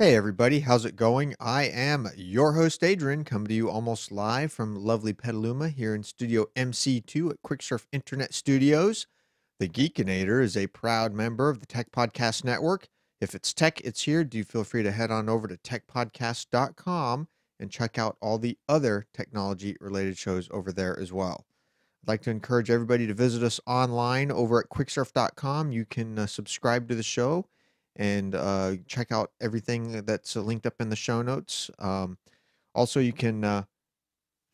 Hey everybody, how's it going? I am your host Adrian, coming to you almost live from lovely Petaluma here in Studio MC2 at QuickSurf Internet Studios. The Geekinator is a proud member of the Tech Podcast Network. If it's tech, it's here. Do feel free to head on over to TechPodcast.com and check out all the other technology-related shows over there as well. I'd like to encourage everybody to visit us online over at QuickSurf.com. You can subscribe to the show and check out everything that's linked up in the show notes. Also, you can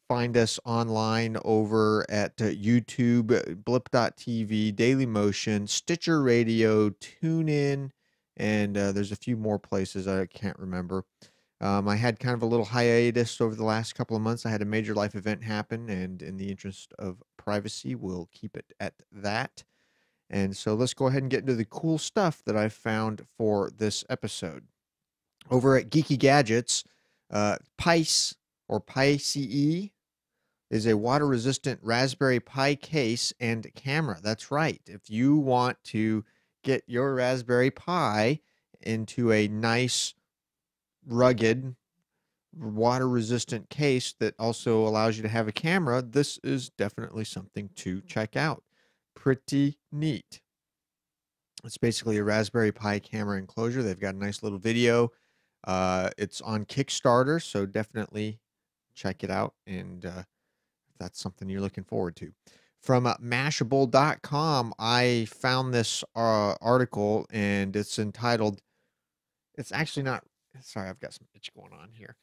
find us online over at YouTube, Blip.TV, Dailymotion, Stitcher Radio, TuneIn, and there's a few more places I can't remember. I had kind of a little hiatus over the last couple of months. I had a major life event happen, and in the interest of privacy, we'll keep it at that. And so let's go ahead and get into the cool stuff that I found for this episode. Over at Geeky Gadgets, PiCE or PiCE is a water-resistant Raspberry Pi case and camera. That's right. If you want to get your Raspberry Pi into a nice, rugged, water-resistant case that also allows you to have a camera, this is definitely something to check out. Pretty neat. It's basically a Raspberry Pi camera enclosure. They've got a nice little video. It's on Kickstarter, so definitely check it out, and if that's something you're looking forward to. From Mashable.com, I found this article, and it's entitled, it's actually not, sorry, I've got some itch going on here.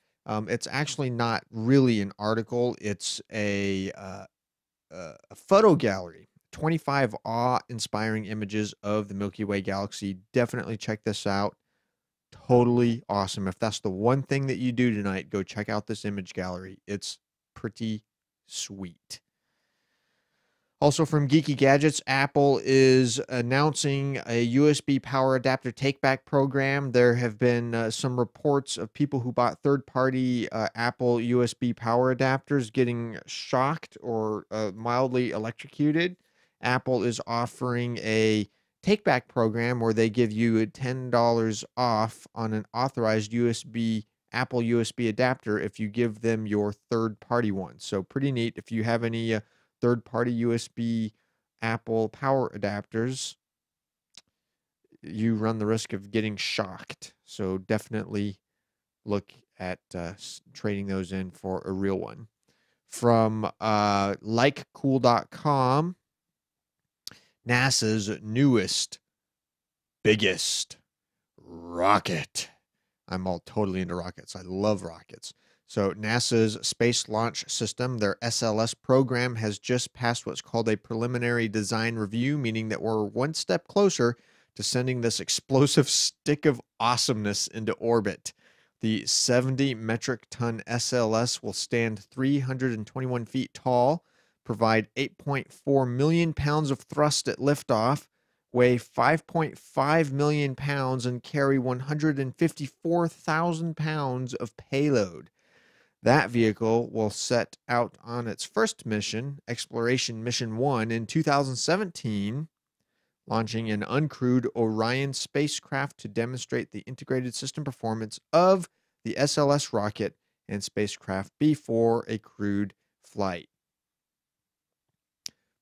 It's actually not really an article. It's a photo gallery. 25 awe-inspiring images of the Milky Way Galaxy. Definitely check this out. Totally awesome. If that's the one thing that you do tonight, go check out this image gallery. It's pretty sweet. Also from Geeky Gadgets, Apple is announcing a USB power adapter take-back program. There have been some reports of people who bought third-party Apple USB power adapters getting shocked or mildly electrocuted. Apple is offering a take-back program where they give you $10 off on an authorized USB Apple USB adapter if you give them your third-party one. So pretty neat. If you have any third-party USB Apple power adapters, you run the risk of getting shocked. So definitely look at trading those in for a real one. From likecool.com. NASA's newest, biggest rocket. I'm all totally into rockets. I love rockets. So NASA's Space Launch System, their SLS program, has just passed what's called a preliminary design review, meaning that we're one step closer to sending this explosive stick of awesomeness into orbit. The 70 metric ton SLS will stand 321 feet tall, provide 8.4 million pounds of thrust at liftoff, weigh 5.5 million pounds, and carry 154,000 pounds of payload. That vehicle will set out on its first mission, Exploration Mission 1, in 2017, launching an uncrewed Orion spacecraft to demonstrate the integrated system performance of the SLS rocket and spacecraft before a crewed flight.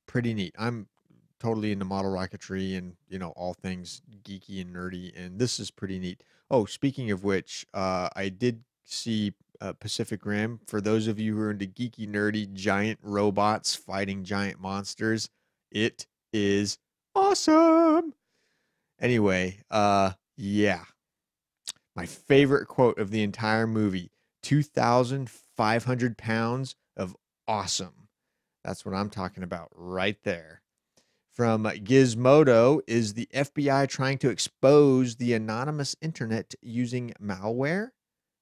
Pretty neat. I'm totally into model rocketry and, you know, all things geeky and nerdy, and this is pretty neat. Oh, speaking of which, I did see Pacific Rim. For those of you who are into geeky, nerdy, giant robots fighting giant monsters, it is awesome. Anyway, yeah. My favorite quote of the entire movie, 2,500 pounds of awesome. That's what I'm talking about right there. From Gizmodo, is the FBI trying to expose the anonymous internet using malware?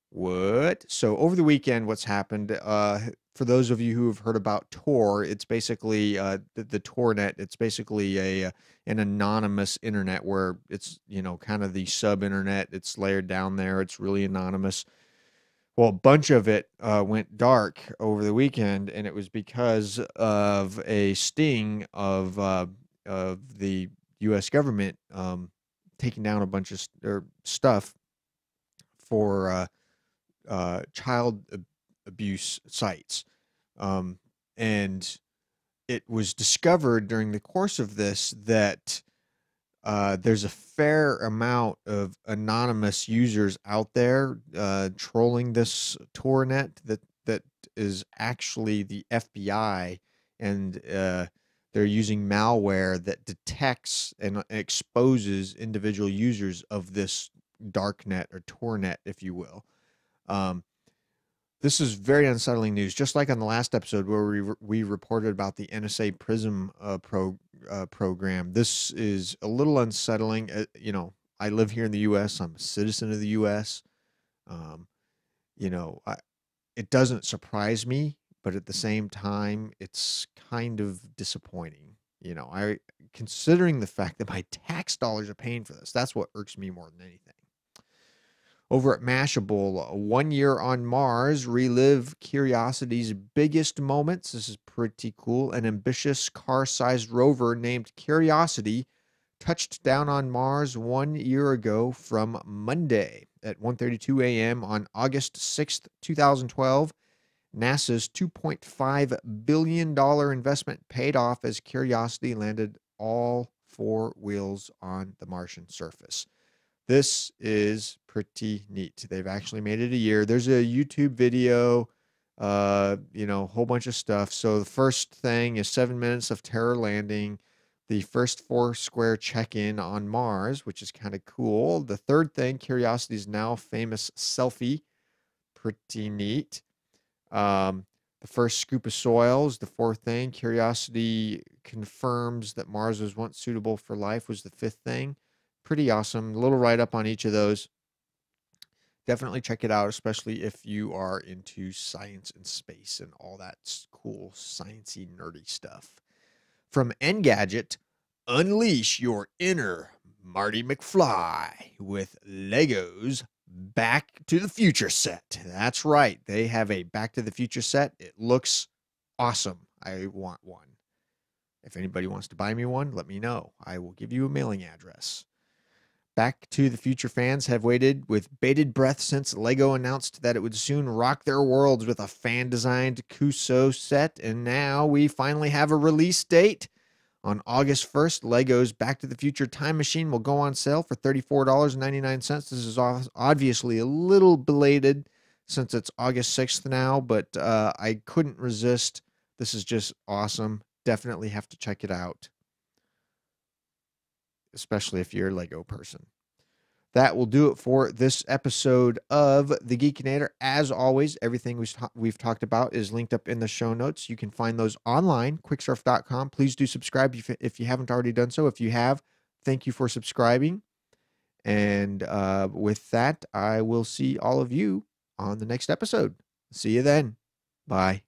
What? So over the weekend, what's happened, for those of you who have heard about Tor, it's basically the TorNet. It's basically an anonymous internet where it's, you know, kind of the sub-internet. It's layered down there. It's really anonymous. Well, a bunch of it went dark over the weekend, and it was because of a sting of the U.S. government taking down a bunch of stuff for child abuse sites. And it was discovered during the course of this that there's a fair amount of anonymous users out there trolling this TorNet that is actually the FBI, and they're using malware that detects and exposes individual users of this darknet or TorNet, if you will. This is very unsettling news, just like on the last episode where we reported about the NSA Prism program. This is a little unsettling. You know, I live here in the U.S. I'm a citizen of the U.S. You know, it doesn't surprise me, but at the same time, it's kind of disappointing. You know, considering the fact that my tax dollars are paying for this, that's what irks me more than anything. Over at Mashable, 1 year on Mars, relive Curiosity's biggest moments. This is pretty cool. An ambitious car-sized rover named Curiosity touched down on Mars 1 year ago from Monday at 1:32 a.m. on August 6th, 2012. NASA's $2.5 billion investment paid off as Curiosity landed all four wheels on the Martian surface. This is pretty neat. They've actually made it a year. There's a YouTube video, you know, a whole bunch of stuff. So the first thing is 7 minutes of terror landing, the first Foursquare check-in on Mars, which is kind of cool. The third thing, Curiosity's now famous selfie, pretty neat. The first scoop of soils, the fourth thing, Curiosity confirms that Mars was once suitable for life, was the fifth thing. Pretty awesome. A little write-up on each of those. Definitely check it out, especially if you are into science and space and all that cool sciencey nerdy stuff. From Engadget, unleash your inner Marty McFly with LEGO's Back to the Future set. That's right. They have a Back to the Future set. It looks awesome. I want one. If anybody wants to buy me one, let me know. I will give you a mailing address. Back to the Future fans have waited with bated breath since LEGO announced that it would soon rock their worlds with a fan-designed Cuso set, and now we finally have a release date. On August 1st, LEGO's Back to the Future Time Machine will go on sale for $34.99. This is obviously a little belated since it's August 6th now, but I couldn't resist. This is just awesome. Definitely have to check it out, especially if you're a LEGO person. That will do it for this episode of The Geekinator. As always, everything we've talked about is linked up in the show notes. You can find those online, QuickSurf.com. Please do subscribe if you haven't already done so. If you have, thank you for subscribing. And with that, I will see all of you on the next episode. See you then. Bye.